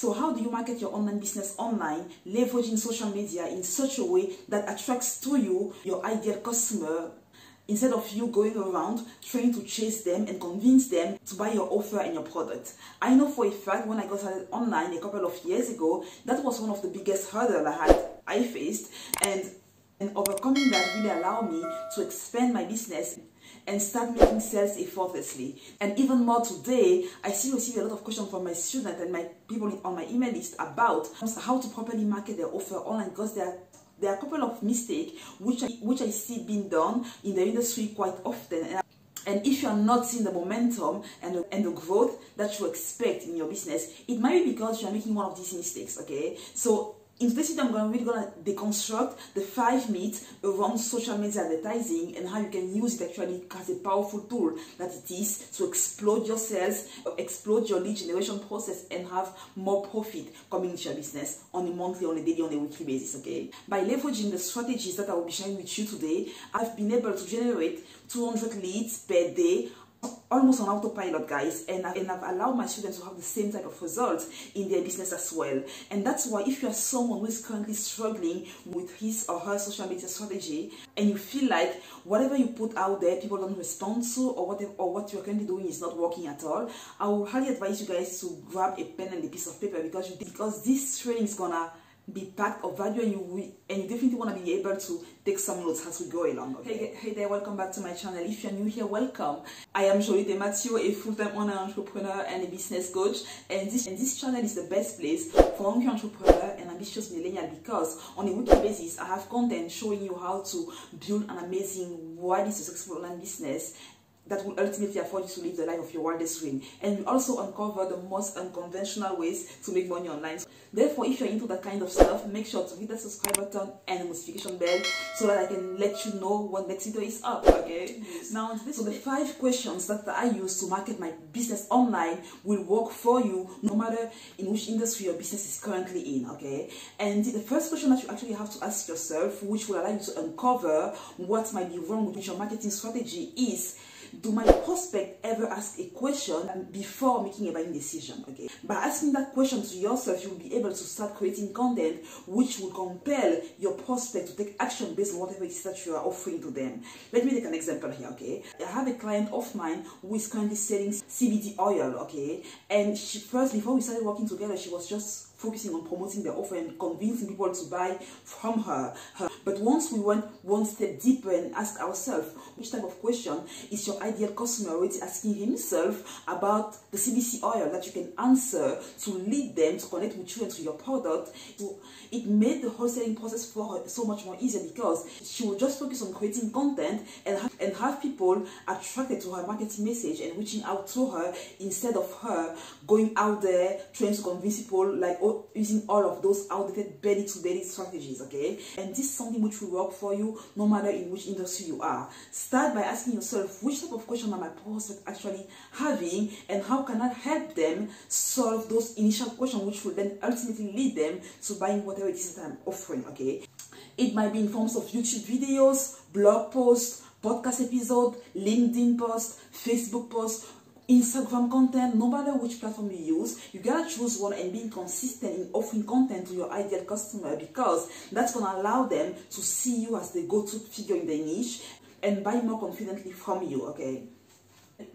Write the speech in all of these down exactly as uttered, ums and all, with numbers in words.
So how do you market your online business online, leveraging social media in such a way that attracts to you your ideal customer, instead of you going around trying to chase them and convince them to buy your offer and your product? I know for a fact when I got started online a couple of years ago, that was one of the biggest hurdles I had, I faced, and, and overcoming that really allowed me to expand my business and start making sales effortlessly. And even more today, I still receive a lot of questions from my students and my people on my email list about how to properly market their offer online, because they are There are a couple of mistakes which I, which I see being done in the industry quite often. And, and if you are not seeing the momentum and the, and the growth that you expect in your business, it might be because you are making one of these mistakes, okay? So in today's video, I'm gonna, really going to deconstruct the five myths around social media advertising and how you can use it actually as a powerful tool that it is to explode your sales, explode your lead generation process, and have more profit coming into your business on a monthly, on a daily, on a weekly basis, okay? By leveraging the strategies that I will be sharing with you today, I've been able to generate two hundred leads per day, almost on autopilot, guys, and I've, and I've allowed my students to have the same type of results in their business as well. And that's why if you are someone who is currently struggling with his or her social media strategy, and you feel like whatever you put out there, people don't respond to, or whatever, or what you're currently doing is not working at all, I would highly advise you guys to grab a pen and a piece of paper, because, you, because this training is gonna be packed of value, and you and you definitely want to be able to take some notes as we go along. Okay? Hey, hey there, welcome back to my channel. If you're new here, welcome. I am Joly Tematio, a full-time online entrepreneur and a business coach, and this and this channel is the best place for hungry entrepreneur and ambitious millennial, because on a weekly basis I have content showing you how to build an amazing, widely successful online business that will ultimately afford you to live the life of your wildest dream. And we also uncover the most unconventional ways to make money online. Therefore, if you're into that kind of stuff, make sure to hit that subscribe button and the notification bell so that I can let you know when next video is up, okay? Yes. Now, so the five questions that I use to market my business online will work for you no matter in which industry your business is currently in, okay? And the first question that you actually have to ask yourself, which will allow you to uncover what might be wrong with your marketing strategy, is: do my prospect ever ask a question before making a buying decision? Okay, by asking that question to yourself, you'll be able to start creating content which will compel your prospect to take action based on whatever it is that you are offering to them. Let me take an example here, okay? I have a client of mine who is currently selling C B D oil, okay? And she first, before we started working together, she was just focusing on promoting the offer and convincing people to buy from her. her. But once we went one step deeper and asked ourselves, which type of question is your ideal customer already asking himself about the C B D oil that you can answer to lead them to connect with you and to your product? So it made the wholesaling process for her so much more easier, because she would just focus on creating content and have, and have people attracted to her marketing message and reaching out to her, instead of her going out there trying to convince people, like, oh, using all of those outdated belly to belly strategies, okay? And this is something which will work for you no matter in which industry you are. Start by asking yourself, which type of question are my prospects actually having, and how can I help them solve those initial questions, which will then ultimately lead them to buying whatever it is that I'm offering, okay? It might be in forms of YouTube videos, blog posts, podcast episode, LinkedIn post, Facebook post, Instagram content. No matter which platform you use, you gotta choose one and be consistent in offering content to your ideal customer, because that's gonna allow them to see you as the go-to figure in their niche and buy more confidently from you, okay?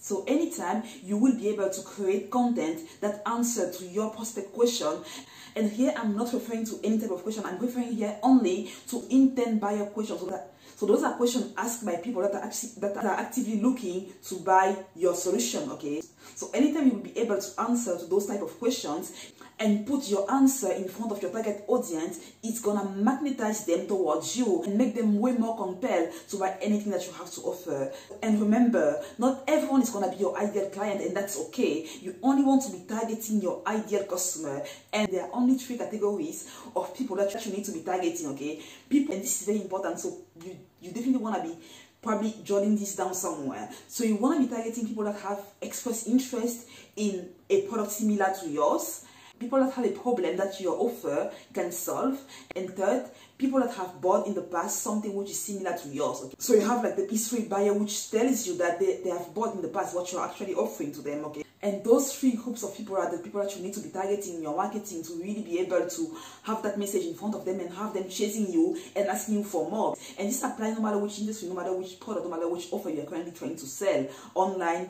So anytime you will be able to create content that answer to your prospect question. And here I'm not referring to any type of question, I'm referring here only to intent buyer questions. So that So those are questions asked by people that are, actually, that are actively looking to buy your solution, okay? So anytime you will be able to answer to those type of questions and put your answer in front of your target audience, it's gonna magnetize them towards you and make them way more compelled to buy anything that you have to offer. And remember, not everyone is gonna be your ideal client, and that's okay. You only want to be targeting your ideal customer, and there are only three categories of people that you need to be targeting, okay? People, and this is very important, so you You definitely want to be probably jotting this down somewhere. So you want to be targeting people that have expressed interest in a product similar to yours, people that have a problem that your offer can solve, and third, people that have bought in the past something which is similar to yours. Okay? So you have like the history buyer, which tells you that they, they have bought in the past what you're actually offering to them, okay? And those three groups of people are the people that you need to be targeting in your marketing to really be able to have that message in front of them and have them chasing you and asking you for more. And this applies no matter which industry, no matter which product, no matter which offer you are currently trying to sell. Online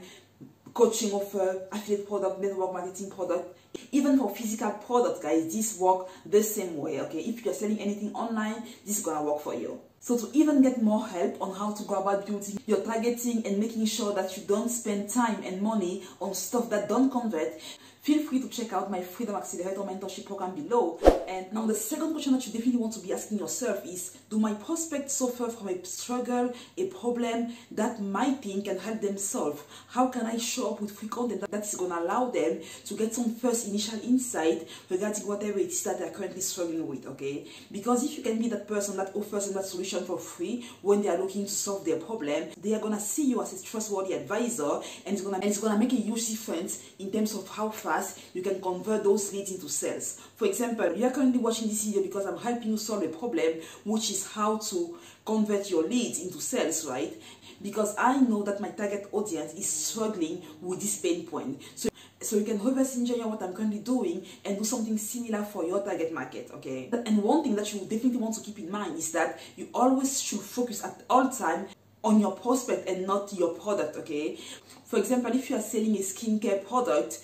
coaching offer, affiliate product, network marketing product, even for physical product, guys, this work the same way, okay? If you're selling anything online, this is gonna work for you. So to even get more help on how to go about building your targeting and making sure that you don't spend time and money on stuff that don't convert, feel free to check out my Freedom Accelerator Mentorship Program below. And now the second question that you definitely want to be asking yourself is, do my prospects suffer from a struggle, a problem that my team can help them solve? How can I show up with free content that's going to allow them to get some first initial insight regarding whatever it is that they're currently struggling with, okay? Because if you can be that person that offers them that solution for free when they are looking to solve their problem, they are going to see you as a trustworthy advisor, and it's going to, it's going to make a huge difference in terms of how fast you can convert those leads into sales. For example, you are currently watching this video because I'm helping you solve a problem, which is how to convert your leads into sales, right? Because I know that my target audience is struggling with this pain point. So So you can reverse engineer what I'm currently doing and do something similar for your target market, okay? And one thing that you definitely want to keep in mind is that you always should focus at all times on your prospect and not your product, okay? For example, if you are selling a skincare product,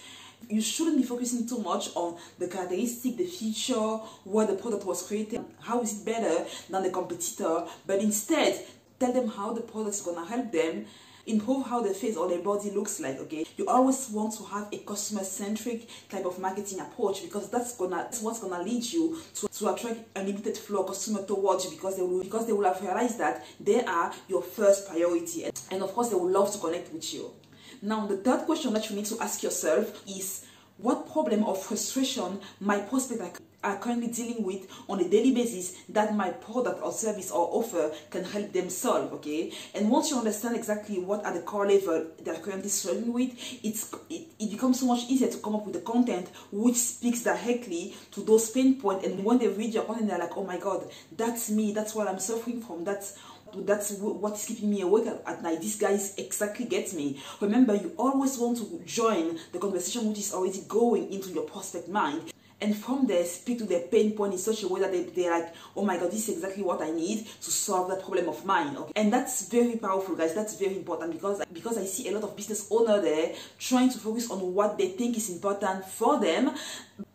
you shouldn't be focusing too much on the characteristic, the feature, where the product was created, how is it better than the competitor, but instead tell them how the product is going to help them improve how their face or their body looks like, okay? You always want to have a customer-centric type of marketing approach, because that's gonna that's what's gonna lead you to, to attract a limited flow of customers towards you, because they will because they will have realized that they are your first priority, and, and of course they will love to connect with you. Now, the third question that you need to ask yourself is, what problem or frustration my prospect are currently dealing with on a daily basis that my product or service or offer can help them solve, okay? And once you understand exactly what are the core level they're currently struggling with, it's, it, it becomes so much easier to come up with the content which speaks directly to those pain points. And when they read your content, they're like, oh my God, that's me, that's what I'm suffering from, that's that's what's keeping me awake at night. This guy exactly gets me. Remember, you always want to join the conversation which is already going into your prospect mind, and from there speak to their pain point in such a way that they, they're like, oh my God, this is exactly what I need to solve that problem of mine, okay? And that's very powerful, guys. That's very important, because because I see a lot of business owners there trying to focus on what they think is important for them.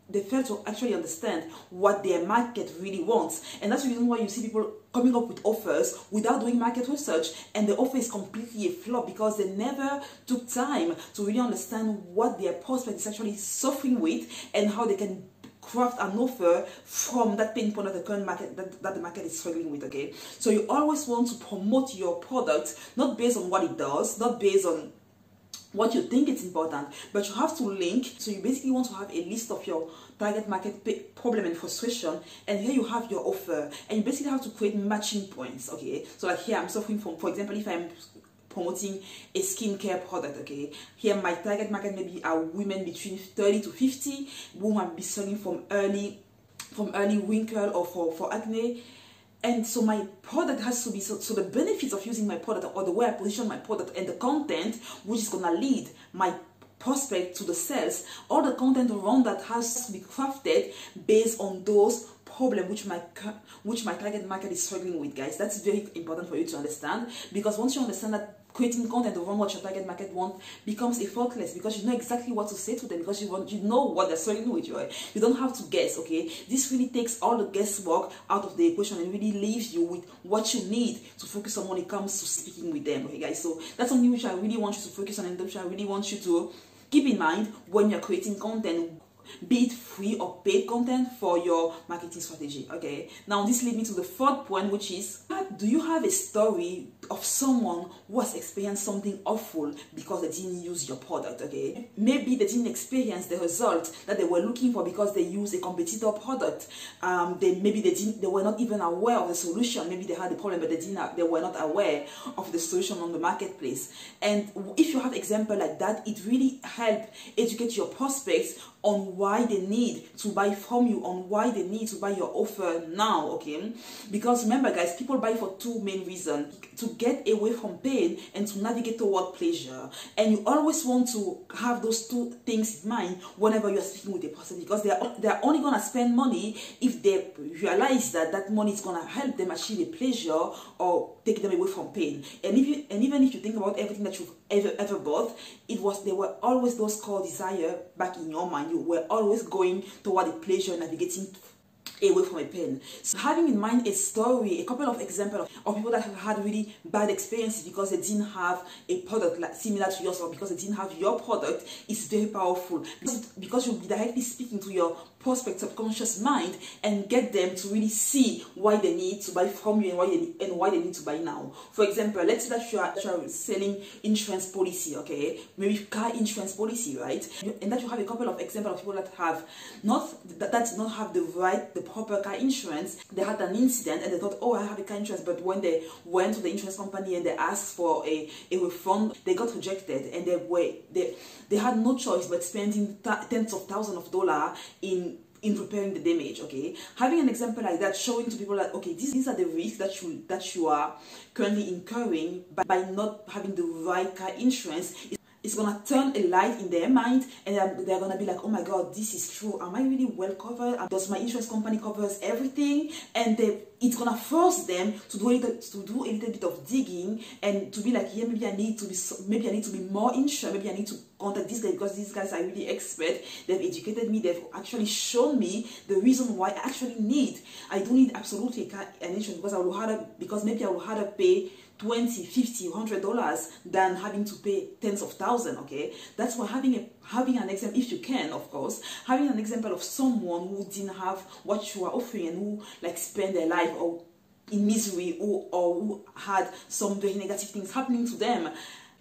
They fail to actually understand what their market really wants. And that's the reason why you see people coming up with offers without doing market research, and the offer is completely a flop because they never took time to really understand what their prospect is actually suffering with and how they can craft an offer from that pain point of the current market that, that the market is struggling with, okay? So you always want to promote your product, not based on what it does, not based on what you think it's important, but you have to link. So you basically want to have a list of your target market problem and frustration, and here you have your offer, and you basically have to create matching points, okay? So like here I'm suffering from, for example, if I'm promoting a skincare product, okay, here my target market maybe are women between thirty to fifty who might be suffering from early from early wrinkle or for, for acne. And so my product has to be, so, so the benefits of using my product or the way I position my product and the content which is going to lead my prospect to the sales, all the content around that has to be crafted based on those problem which my which my target market is struggling with, guys. That's very important for you to understand, because once you understand that, creating content around what your target market wants becomes effortless, because you know exactly what to say to them, because you want you know what they're struggling with, right? You don't have to guess, okay? This really takes all the guesswork out of the equation and really leaves you with what you need to focus on when it comes to speaking with them, okay, guys? So that's something which I really want you to focus on, and which I really want you to keep in mind when you're creating content, be it free or paid content for your marketing strategy, okay? Now this leads me to the fourth point, which is, do you have a story of someone who has experienced something awful because they didn't use your product, okay? Maybe they didn't experience the result that they were looking for because they used a competitor product. Um, they maybe they didn't, they were not even aware of the solution. Maybe they had a problem, but they didn't, they were not aware of the solution on the marketplace. And if you have example like that, it really helps educate your prospects on why they need to buy from you, on why they need to buy your offer now, okay? Because remember, guys, people buy for two main reasons: to get away from pain and to navigate toward pleasure. And you always want to have those two things in mind whenever you're speaking with a person, because they're they're only going to spend money if they realize that that money is going to help them achieve a pleasure or take them away from pain. And if you, and even if you think about everything that you've ever ever bought, it was there were always those core desire back in your mind. You were always going toward the pleasure, navigating away from a pain. So having in mind a story, a couple of examples of, of people that have had really bad experiences because they didn't have a product like, similar to yours, or because they didn't have your product, is very powerful. Because, because you'll be directly speaking to your prospect subconscious mind and get them to really see why they need to buy from you and why they, and why they need to buy now. For example, let's say that you are, you are selling insurance policy, okay? Maybe car insurance policy, right? And that you have a couple of examples of people that have not, that, that do not have the right, the proper car insurance. They had an incident and they thought, oh, I have a car insurance, but when they went to the insurance company and they asked for a, a refund, they got rejected, and they were, they, they had no choice but spending tens of thousands of dollars in in repairing the damage, okay? Having an example like that, showing to people that, okay, these, these are the risks that you, that you are currently incurring by, by not having the right car insurance, is it's gonna turn a light in their mind, and they're, they're gonna be like, oh my god, this is true. Am I really well covered? Does my insurance company covers everything? And they, it's gonna force them to do a little, to do a little bit of digging and to be like, yeah, maybe I need to be, maybe I need to be more insured. Maybe I need to contact this guy because these guys are really expert. They've educated me. They've actually shown me the reason why I actually need. I do need absolutely an insurance because I will harder because maybe I will harder pay twenty, fifty, one hundred dollars than having to pay tens of thousands, okay? That's why having a having an example, if you can, of course, having an example of someone who didn't have what you are offering and who like spent their life or in misery or, or who had some very negative things happening to them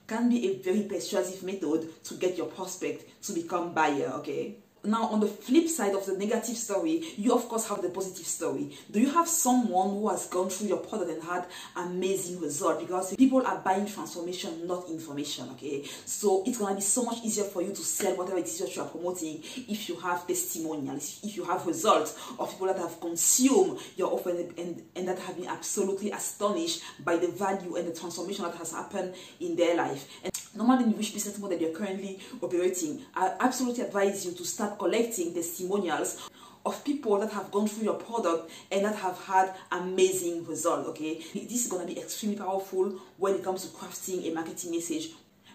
can be a very persuasive method to get your prospect to become buyer, okay? Now, on the flip side of the negative story, you of course have the positive story. Do you have someone who has gone through your product and had amazing results? Because people are buying transformation, not information, okay? So it's gonna be so much easier for you to sell whatever it is that you are promoting if you have testimonials, if you have results of people that have consumed your offer and, and that have been absolutely astonished by the value and the transformation that has happened in their life. And normally, in which business model you're currently operating, I absolutely advise you to start collecting testimonials of people that have gone through your product and that have had amazing results, okay? This is going to be extremely powerful when it comes to crafting a marketing message,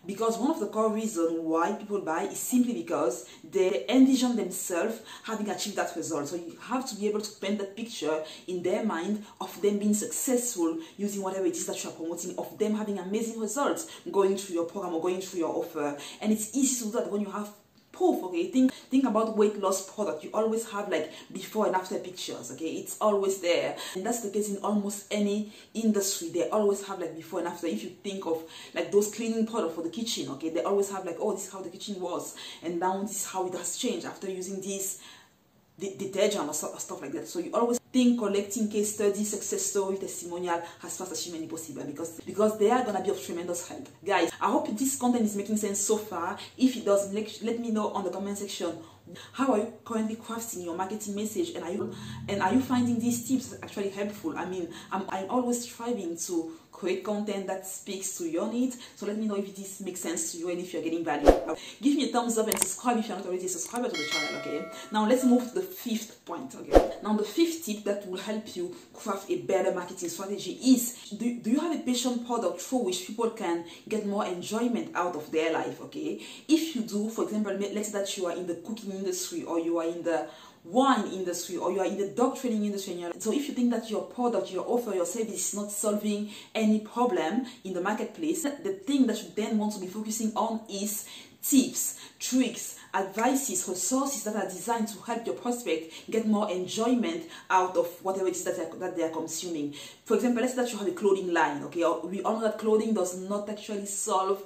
because one of the core reasons why people buy is simply because they envision themselves having achieved that result. So you have to be able to paint that picture in their mind of them being successful using whatever it is that you are promoting, of them having amazing results going through your program or going through your offer. And it's easy to do that when you have proof, okay? Think, think about weight loss product. You always have like before and after pictures, okay? It's always there. And that's the case in almost any industry. They always have like before and after. If you think of like those cleaning products for the kitchen, okay? They always have like, oh, this is how the kitchen was. And now this is how it has changed after using this de detergent or, so, or stuff like that. So you always think collecting case study, success story, testimonial as fast as humanly possible, because because they are gonna be of tremendous help. Guys, I hope this content is making sense so far. If it does, let, let me know on the comment section. How are you currently crafting your marketing message, and are you and are you finding these tips actually helpful? I mean, I'm, I'm always striving to create content that speaks to your needs, so let me know if this makes sense to you and if you're getting value. Give me a thumbs up and subscribe if you're not already a subscriber to the channel, okay? Now let's move to the fifth point, okay? Now the fifth tip that will help you craft a better marketing strategy is, do, do you have a passion product through which people can get more enjoyment out of their life, okay? If you do, for example, let's say that you are in the cooking industry, or you are in the wine industry, or you are in the dog training industry. So if you think that your product, your offer, your service is not solving any problem in the marketplace, the thing that you then want to be focusing on is tips, tricks, advices, resources that are designed to help your prospect get more enjoyment out of whatever it is that they are, that they are consuming. For example, let's say that you have a clothing line, okay? We all know that clothing does not actually solve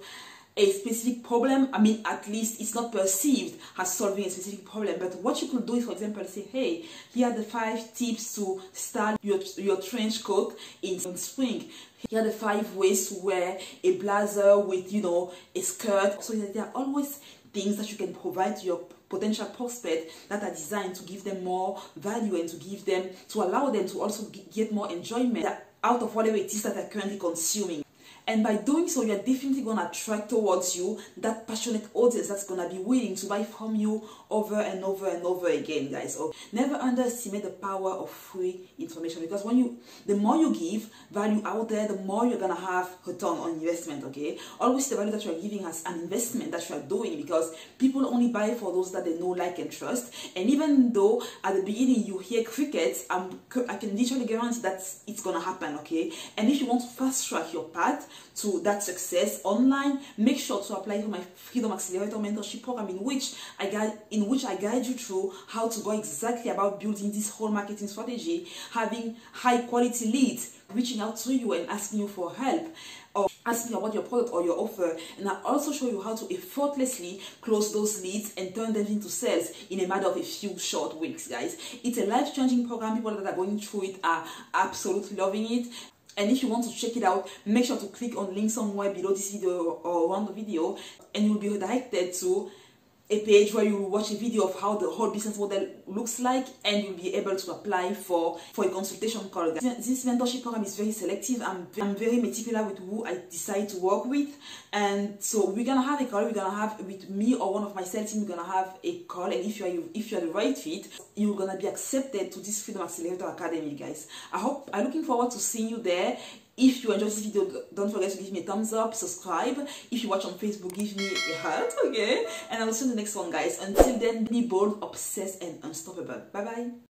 a specific problem. I mean, at least it's not perceived as solving a specific problem. But what you could do is, for example, say, hey, here are the five tips to style your, your trench coat in spring. Here are the five ways to wear a blazer with, you know, a skirt. So there are always things that you can provide to your potential prospect that are designed to give them more value and to give them, to allow them to also get more enjoyment out of whatever it is that they're currently consuming. And by doing so, you're definitely going to attract towards you that passionate audience that's going to be willing to buy from you over and over and over again, guys. So never underestimate the power of free information, because when you, the more you give value out there, the more you're going to have return on investment, okay? Always see the value that you're giving as an investment that you're doing, because people only buy for those that they know, like, and trust. And even though at the beginning you hear crickets, I'm, I can literally guarantee that it's going to happen, okay? And if you want to fast track your path to that success online, make sure to apply for my Freedom Accelerator Mentorship Program, in which I guide, in which I guide you through how to go exactly about building this whole marketing strategy, having high quality leads, reaching out to you and asking you for help, or asking about your product or your offer. And I'll also show you how to effortlessly close those leads and turn them into sales in a matter of a few short weeks, guys. It's a life-changing program. People that are going through it are absolutely loving it. And if you want to check it out, make sure to click on the link somewhere below this video or around the video, and you'll be redirected to a page where you will watch a video of how the whole business model looks like, and you'll be able to apply for, for a consultation call. This mentorship program is very selective. I'm, I'm very meticulous with who I decide to work with. And so we're going to have a call. We're going to have with me or one of my sales team, we're going to have a call. And if you're if you're the right fit, you're going to be accepted to this Freedom Accelerator Academy, guys. I hope, I'm looking forward to seeing you there. If you enjoyed this video, don't forget to give me a thumbs up, subscribe. If you watch on Facebook, give me a heart, okay? And I will see you in the next one, guys. Until then, be bold, obsessed, and unstoppable. Bye-bye.